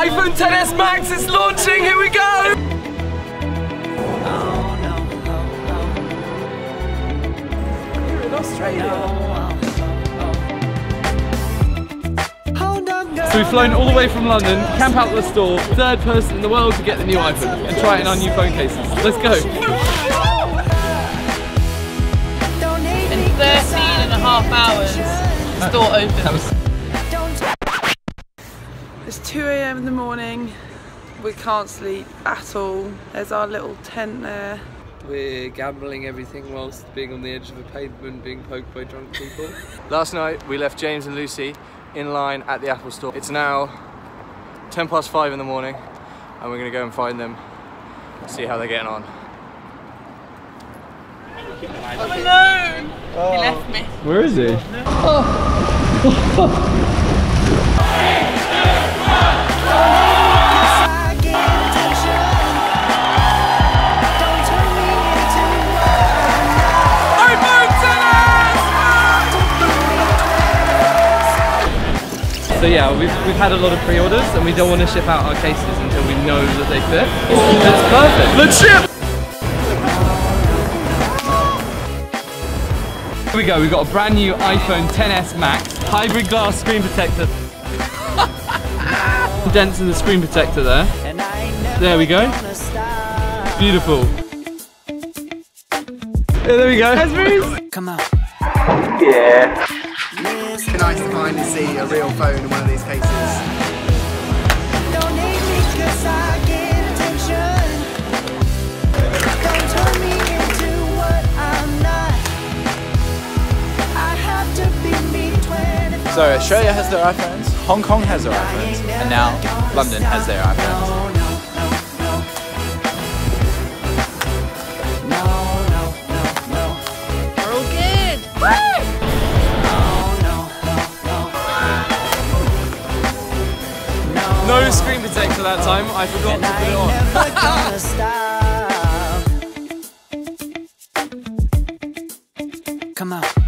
iPhone XS Max is launching, here we go! Oh, no, no, no. You're in Australia. So we've flown all the way from London, camp out the store, third person in the world to get the new iPhone and try it in our new phone cases. Let's go! In 13.5 hours, the store opens. It's 2 AM in the morning, we can't sleep at all. There's our little tent there. We're gambling everything whilst being on the edge of a pavement, being poked by drunk people. Last night we left James and Lucy in line at the Apple Store. It's now 5:10 in the morning and we're going to go and find them, see how they're getting on. Oh no! Oh. He left me. Where is he? Oh. So yeah, we've had a lot of pre-orders and we don't want to ship out our cases until we know that they fit. That's perfect. Let's ship! Here we go, we've got a brand new iPhone XS Max, hybrid glass screen protector. Dents in the screen protector there. There we go. Beautiful. Yeah, there we go. That's come on. Yeah. It's nice to finally see a real phone in one of these cases. Don't need me 'cause I get attention. Don't turn me into what I'm not. I have to be me 24/7. So Australia has their iPhones, Hong Kong has their iPhones, and now London has their iPhones. No screen protector that time, I forgot to put it on. Come on.